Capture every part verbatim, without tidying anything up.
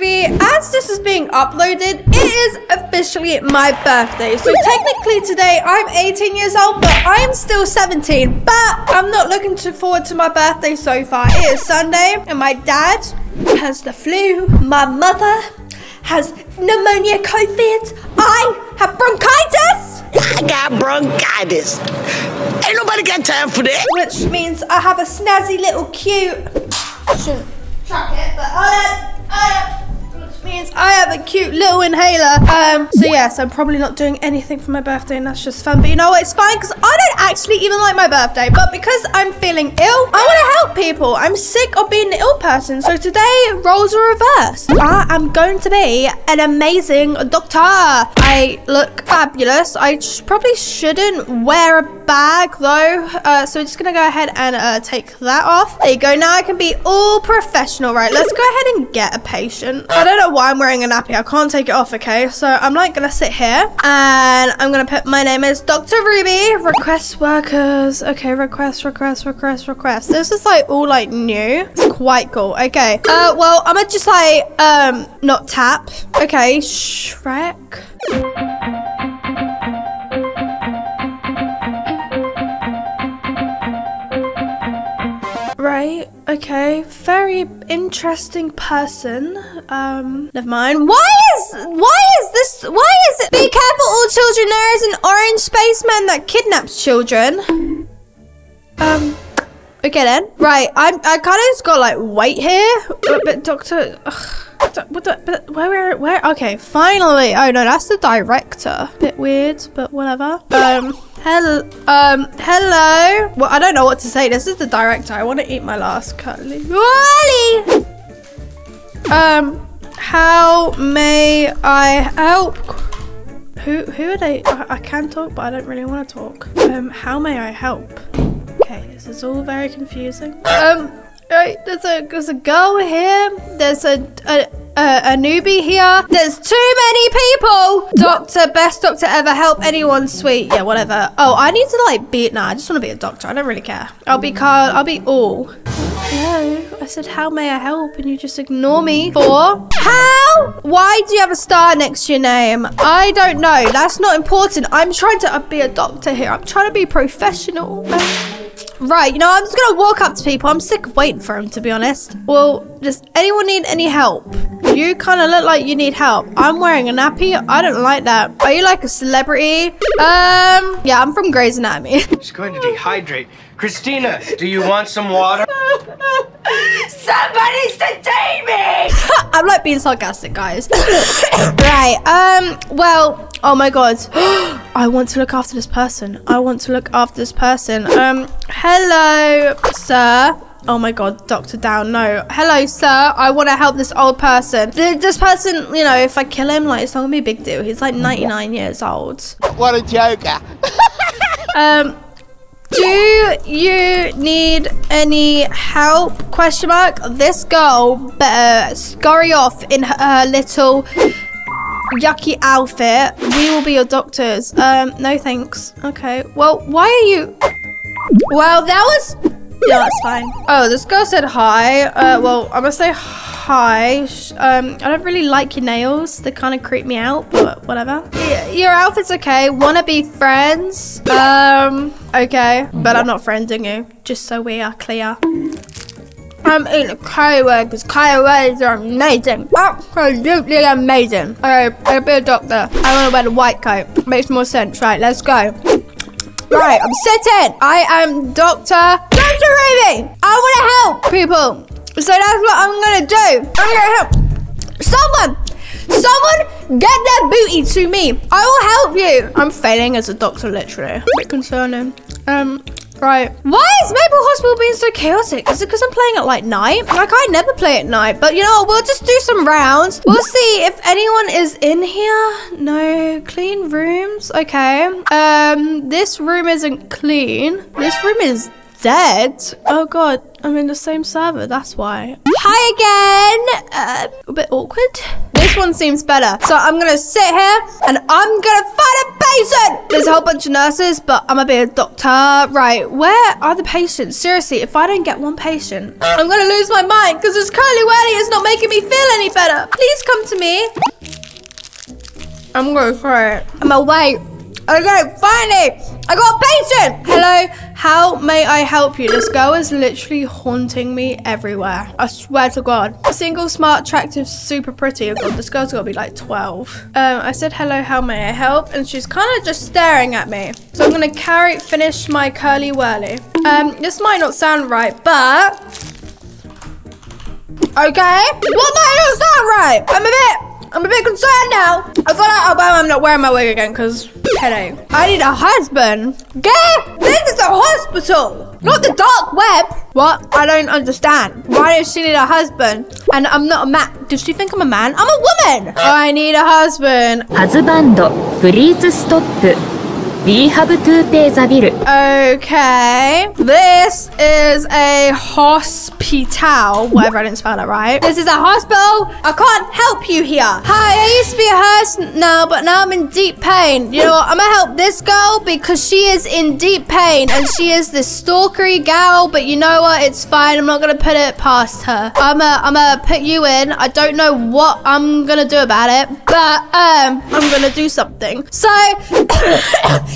Ruby, as this is being uploaded, it is officially my birthday. So technically today I'm eighteen years old, but I'm still seventeen. But I'm not looking forward to my birthday so far. It is Sunday and my dad has the flu. My mother has pneumonia COVID. I have bronchitis. I got bronchitis. Ain't nobody got time for that. Which means I have a snazzy little cute... Shoot. Track it, but I don't, I don't, which means I have a cute little inhaler. Um, so yes, I'm probably not doing anything for my birthday and that's just fun. But you know what, it's fine because I don't actually even like my birthday. But because I'm feeling ill, I want to help people. I'm sick of being an ill person. So today, roles are reversed. I am going to be an amazing doctor. I look fabulous. I sh probably shouldn't wear a bag though, uh, so we're just gonna go ahead and uh, take that off. There you go, now I can be all professional, right? Let's go ahead and get a patient. I don't know why I'm wearing a nappy, I can't take it off, okay? So I'm like gonna sit here and I'm gonna put my name is Doctor Ruby, request workers. Okay, request, request, request, request. This is like all like new, it's quite cool, okay. Uh, well, I'm gonna just like, um, not tap. Okay, Shrek. Right, okay, very interesting person. Um, never mind. Why is, why is this, why is it? Be careful all children, there is an orange spaceman that kidnaps children. Um, okay then. Right, I'm, I kind of just got like wait here. But, but doctor, ugh, what the, but where, where, where? Okay, finally. Oh no, that's the director. Bit weird, but whatever. Um. Hello, um, hello. Well, I don't know what to say. This is the director. I want to eat my last curly. Wally! Um, how may I help? Who, who are they? I, I can talk, but I don't really want to talk. Um, how may I help? Okay, this is all very confusing. Um, right, there's a, there's a girl here. There's a, a Uh, a newbie here. There's too many people. Doctor, best doctor ever. Help anyone, sweet. Yeah, whatever. Oh, I need to like be. Nah, I just want to be a doctor. I don't really care. I'll be car. I'll be all. Hello. I said, how may I help? And you just ignore me for how? Why do you have a star next to your name? I don't know. That's not important. I'm trying to be a doctor here. I'm trying to be professional. Right, you know, I'm just gonna walk up to people. I'm sick of waiting for them, to be honest. Well, does anyone need any help? You kind of look like you need help. I'm wearing a nappy. I don't like that. Are you like a celebrity? Um, yeah, I'm from Grey's Anatomy. She's going to dehydrate. Christina, do you want some water? Somebody sedate me! I'm like being sarcastic, guys. Right, um, well, oh my God. I want to look after this person. I want to look after this person. Um, hello, sir. Oh my God, Doctor Down, no. Hello, sir, I want to help this old person. This person, you know, if I kill him, like, it's not going to be a big deal. He's like ninety-nine years old. What a joker. um, do you need any help? Question mark. This girl better scurry off in her little yucky outfit. We will be your doctors. Um, no thanks. Okay, well, why are you... Well, that was... Yeah, that's fine. Oh, this girl said hi. Uh, well, I'm gonna say hi. Um, I don't really like your nails. They kind of creep me out, but whatever. Yeah, your outfit's okay. Wanna be friends? Um, okay. But I'm not friending you, just so we are clear. I'm eating a curry because curry are amazing. Absolutely amazing. Okay, I'll be a doctor. I wanna wear the white coat. Makes more sense. Right, let's go. Right, I'm sitting. I am Doctor Doctor Ruby. I want to help people, so that's what I'm gonna do. I'm gonna help someone. Someone get their booty to me. I will help you. I'm failing as a doctor, literally. A bit concerning. Um. Right. Why is Maple Hospital being so chaotic? Is it because I'm playing at like night? Like I never play at night, but you know what? We'll just do some rounds. We'll see if anyone is in here. No clean rooms. Okay. Um, this room isn't clean. This room is dead. Oh God, I'm in the same server. That's why. Hi again. Uh, a bit awkward. This one seems better. So I'm gonna sit here and I'm gonna find a patient. There's a whole bunch of nurses, but I'm gonna be a doctor. Right, where are the patients? Seriously, if I don't get one patient, I'm gonna lose my mind because this curly whirly is not making me feel any better. Please come to me. I'm gonna try it. I'm awake. Okay, finally, I got a patient. Hello, how may I help you? This girl is literally haunting me everywhere. I swear to God. A single, smart, attractive, super pretty. Oh God, this girl's gotta be like twelve. Um, I said, hello, how may I help? And she's kind of just staring at me. So I'm gonna carry, finish my curly whirly. Um, this might not sound right, but... Okay. What might not sound right? I'm a bit... I'm a bit concerned now. I thought out about I'm not wearing my wig again because headache. I need a husband. Okay? This is a hospital, not the dark web. What? I don't understand. Why does she need a husband? And I'm not a man. Does she think I'm a man? I'm a woman. I need a husband. Husband, please stop. We have to pay the bill. Okay. This is a hospital. Whatever, I didn't spell that right. This is a hospital. I can't help you here. Hi, I used to be a nurse now, but now I'm in deep pain. You know what? I'm going to help this girl because she is in deep pain. And she is this stalkery gal, but you know what? It's fine. I'm not going to put it past her. I'm going I'm to put you in. I don't know what I'm going to do about it, but um, I'm going to do something. So...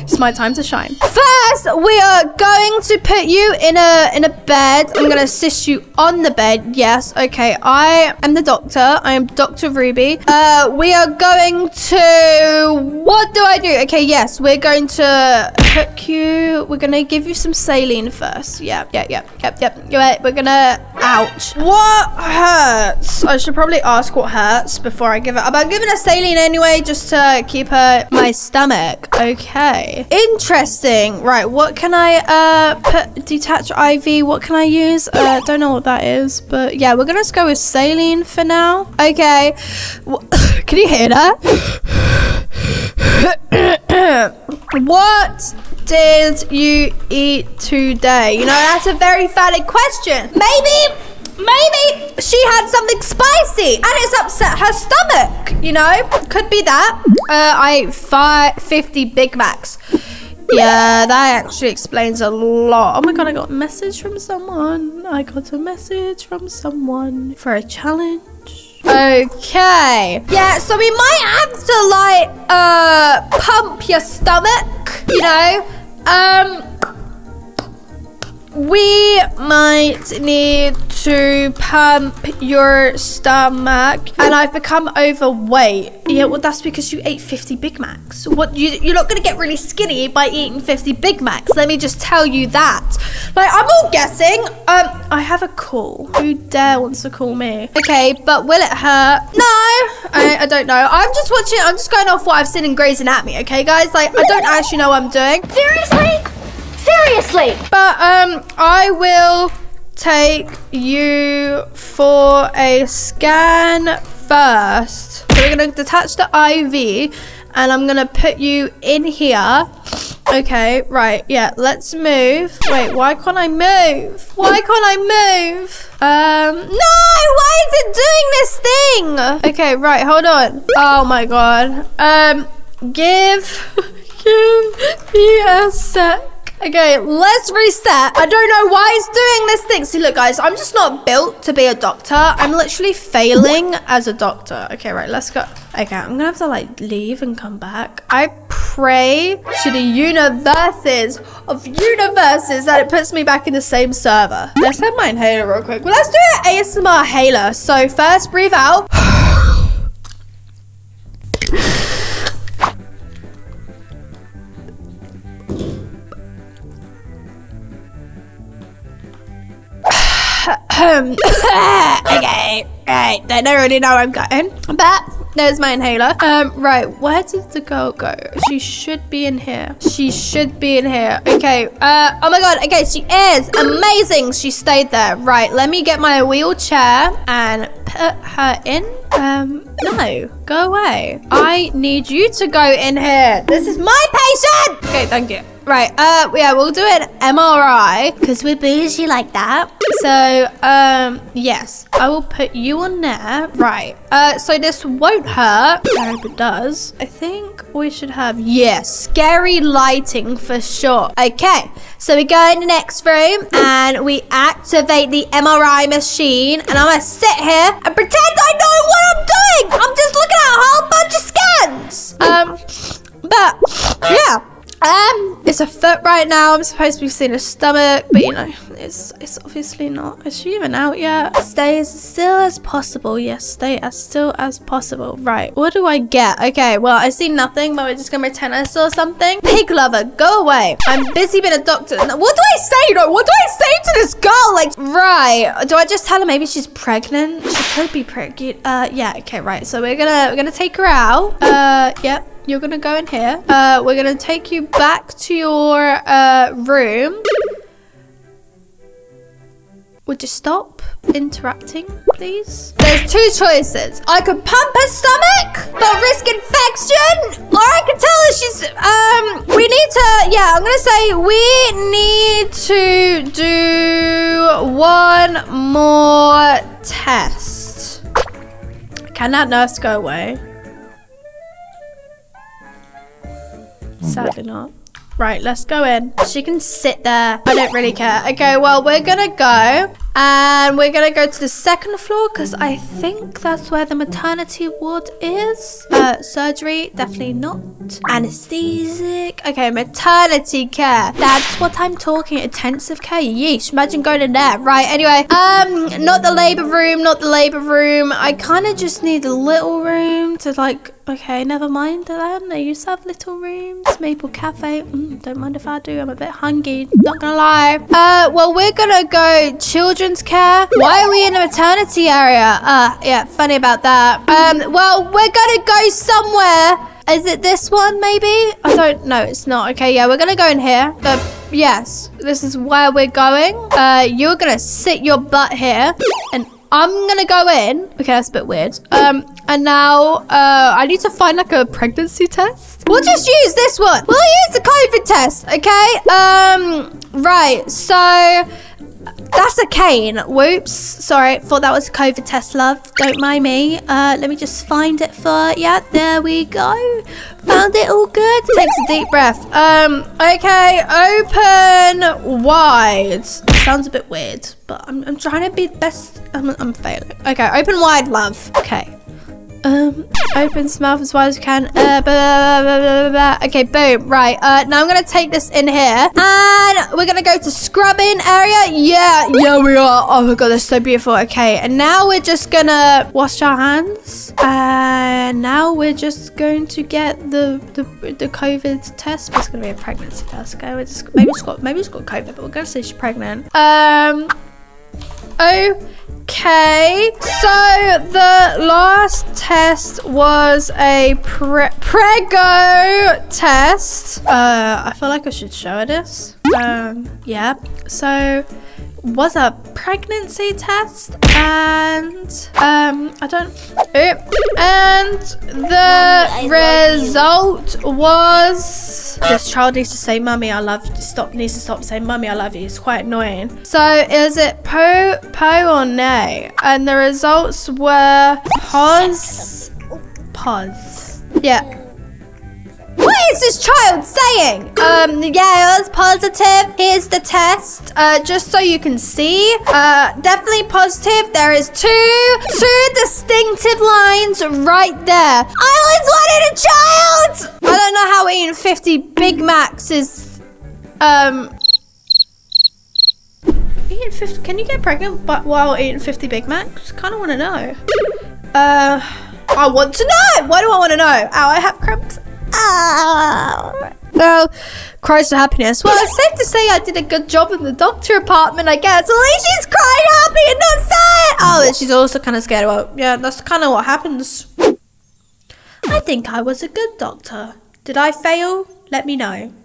It's my time to shine. First, we are going to put you in a in a bed. I'm gonna assist you on the bed. Yes, okay. I am the doctor. I am Doctor Ruby. Uh, we are going to. What do I do? Okay, yes, we're going to hook you. We're gonna give you some saline first. Yeah, yeah, yeah, yep, yep. Right, we're gonna. Ouch. What hurts? I should probably ask what hurts before I give it. I'm giving her saline anyway, just to keep her my stomach. Okay. Interesting. Right, what can I uh put? Detach I V. What can I use? I uh, don't know what that is, but yeah, we're gonna just go with saline for now. Okay. Can you hear that? What did you eat today? You know, that's a very valid question. Maybe Maybe she had something spicy and it's upset her stomach, you know? Could be that. Uh, I ate five, fifty Big Macs. Yeah, that actually explains a lot. Oh my God, I got a message from someone. I got a message from someone for a challenge. Okay. Yeah, so we might have to like, uh, pump your stomach, you know? Um... We might need to pump your stomach. And I've become overweight. Yeah, well, that's because you ate fifty Big Macs. What, you, you're not going to get really skinny by eating fifty Big Macs. Let me just tell you that. Like, I'm all guessing. Um, I have a call. Who dare wants to call me? Okay, but will it hurt? No, I, I don't know. I'm just watching. I'm just going off what I've seen in Grey's Anatomy, okay, guys? Like, I don't actually know what I'm doing. Seriously? Seriously. But um, I will take you for a scan first. So we're gonna detach the I V and I'm gonna put you in here. Okay, right, yeah, let's move. Wait, why can't I move? Why can't I move? Um, no, why is it doing this thing? Okay, right, hold on. Oh my God. Um, give, give me a sec. Okay, let's reset. I don't know why it's doing this thing. See, look, guys, I'm just not built to be a doctor. I'm literally failing as a doctor. Okay, right, let's go. Okay, I'm gonna have to, like, leave and come back. I pray to the universes of universes that it puts me back in the same server. Let's have my inhaler real quick. Well, let's do an A S M R inhaler. So, first, breathe out. Okay, right, they don't really know I'm going, but there's my inhaler. Um, right, where did the girl go? She should be in here. She should be in here. Okay, uh, oh my God, okay, she is amazing. She stayed there. Right, let me get my wheelchair and put her in. Um, no, go away. I need you to go in here. This is my patient. Okay, thank you. Right, uh, yeah, we'll do an M R I. Because we're bougie like that. So, um, yes, I will put you on there. Right, uh, so this won't hurt. I hope it does. I think we should have, yeah, scary lighting for sure. Okay, so we go in the next room and we activate the M R I machine. And I'm going to sit here and pretend I know what I'm doing. I'm just looking at a whole bunch of scans. Um, but, yeah. Um, it's a foot right now. I'm supposed to be seeing a stomach, but you know, it's it's obviously not. Is she even out yet? Stay as still as possible. Yes, stay as still as possible. Right, what do I get? Okay, well, I see nothing, but we're just gonna pretend I saw something. Pig lover, go away. I'm busy being a doctor. What do I say? No, what do I say to this girl? Like, right, do I just tell her maybe she's pregnant? She could be pregnant. Uh, yeah, okay, right. So we're gonna, we're gonna take her out. Uh, yep. You're gonna go in here. Uh, we're gonna take you back to your uh, room. Would you stop interacting, please? There's two choices. I could pump her stomach, but risk infection, or I could tell her she's, um, we need to, yeah, I'm gonna say we need to do one more test. Can that nurse go away? Sadly not. Right, let's go in. She can sit there. I don't really care. Okay, well, we're gonna go and we're gonna go to the second floor because I think that's where the maternity ward is. Uh, surgery, definitely not. Anesthetic. Okay, maternity care. That's what I'm talking. Intensive care. Yeesh, imagine going in there. Right, anyway. Um, not the labor room, not the labor room. I kind of just need a little room to like... Okay, never mind then. They used to have little rooms. Maple Cafe. Mm, don't mind if I do. I'm a bit hungry. Not gonna lie. Uh, well, we're gonna go children's care. Why are we in the maternity area? Uh, yeah, funny about that. Um, well, we're gonna go somewhere. Is it this one, maybe? I don't know. It's not. Okay, yeah, we're gonna go in here. But yes, this is where we're going. Uh, you're gonna sit your butt here and I'm gonna go in. Okay, that's a bit weird. Um, and now uh, I need to find like a pregnancy test. We'll just use this one. We'll use the COVID test, okay? Um, right, so that's a cane. Whoops, sorry, thought that was a COVID test, love. Don't mind me. Uh, let me just find it for, yeah, there we go. Found it, all good. Takes a deep breath. Um, okay, open wide. Sounds a bit weird, but I'm, I'm trying to be best. I'm, I'm failing. Okay, open wide, love. Okay. Um, open mouth as wide as you can. Uh, blah, blah, blah, blah, blah, blah. Okay, boom. Right. Uh, now I'm gonna take this in here, and we're gonna go to scrubbing area. Yeah, yeah, we are. Oh my god, that's so beautiful. Okay, and now we're just gonna wash our hands, and now we're just going to get the the, the COVID test. It's gonna be a pregnancy test. Okay, we're just maybe it's got maybe it's got COVID, but we're gonna say she's pregnant. Um. Okay, so the last test was a pre prego test. Uh, I feel like I should show her this. Um, yeah, so was a pregnancy test and um, I don't, oop, and the result was, this child needs to say mummy I love you, stop, needs to stop saying mummy I love you, it's quite annoying. So is it po, po or nay? And the results were pause, pause, yeah. What is this child saying? Um, yeah, it was positive. Here's the test, uh, just so you can see. Uh, definitely positive. There is two, two distinctive lines right there. I always wanted a child! I don't know how eating fifty Big Macs is, um... Eating fifty, can you get pregnant but while eating fifty Big Macs? Kinda wanna know. Uh, I want to know! Why do I wanna know? Ow, I have cramps. Oh, well, cries of happiness. Well, it's safe to say I did a good job in the doctor apartment, I guess. At least she's crying happy and not sad. Oh, and she's also kind of scared. Well, yeah, that's kind of what happens. I think I was a good doctor. Did I fail? Let me know.